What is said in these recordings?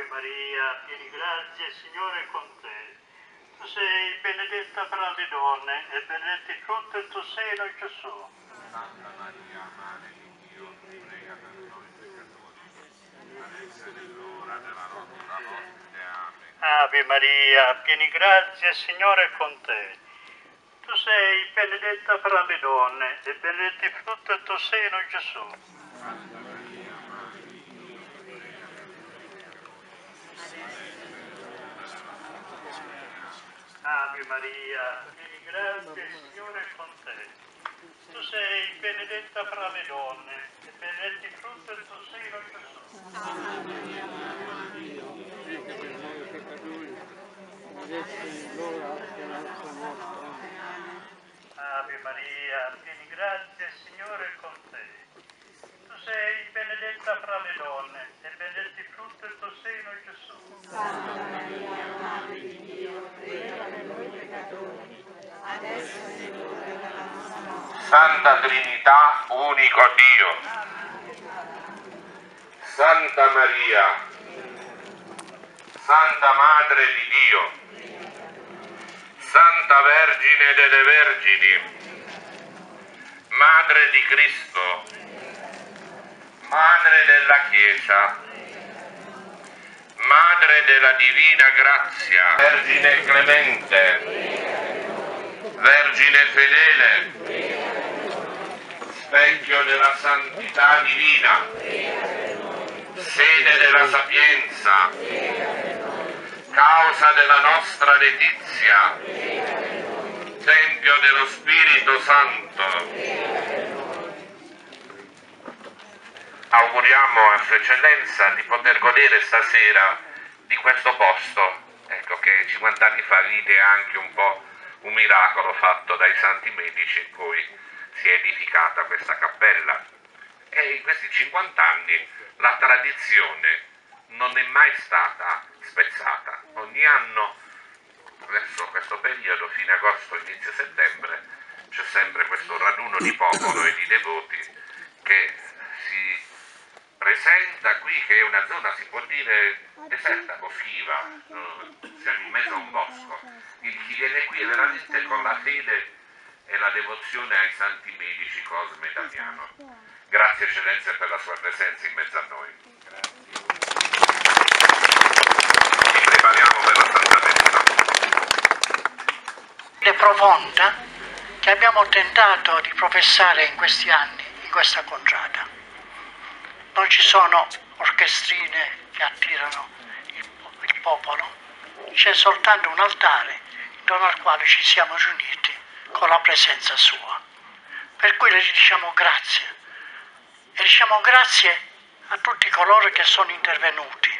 Ave Maria, piena di grazia, il Signore è con te. Tu sei benedetta fra le donne e benedetto frutto il tuo seno, Gesù. Santa Maria, Madre di Dio, prega per noi peccatori, adesso è l'ora della nostra morte. Amen. Ave Maria, piena di grazia, il Signore è con te. Tu sei benedetta fra le donne e benedetto il frutto del tuo seno, Gesù. Santa Maria, Madre di Dio, prega per noi peccatori. Ave Maria, piena di grazia, il Signore è con te. Tu sei benedetta fra le donne, e benedetto il frutto del tuo seno, Gesù. Santa Maria, Madre di Dio, prega per noi peccatori, adesso è l'ora della nostra morte. Ave Maria, piena di grazia, il Signore è con te. Tu sei benedetta fra le donne, e benedetto il frutto del tuo seno, Gesù. Santa Maria, Madre di Dio, prega per noi peccatori, adesso è l'ora della nostra morte. Santa Trinità, unico Dio. Santa Maria, Santa Madre di Dio, Santa Vergine delle Vergini, Madre di Cristo, Madre della Chiesa, Madre della Divina Grazia, Vergine Clemente, Vergine Fedele, Specchio della Santità Divina, Sede della Sapienza, Causa della nostra letizia, Tempio dello Spirito Santo. Auguriamo a Sua Eccellenza di poter godere stasera di questo posto, ecco che 50 anni fa vide anche un po' un miracolo fatto dai Santi Medici in cui si è edificata questa cappella. E in questi 50 anni la tradizione non è mai stata spezzata. Ogni anno, verso questo periodo, fine agosto, inizio settembre, c'è sempre questo raduno di popolo e di devoti che si presenta qui, che è una zona, si può dire, deserta, boschiva, siamo in mezzo a un bosco. Chi viene qui è veramente con la fede e la devozione ai Santi Medici Cosma e Damiano. Grazie Eccellenza per la sua presenza in mezzo a noi. Grazie. Profonda che abbiamo tentato di professare in questi anni, in questa contrada. Non ci sono orchestrine che attirano il popolo, c'è soltanto un altare intorno al quale ci siamo riuniti con la presenza sua. Per cui le diciamo grazie e diciamo grazie a tutti coloro che sono intervenuti,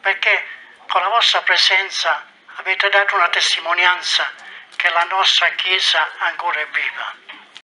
perché con la vostra presenza avete dato una testimonianza che la nostra Chiesa ancora è viva.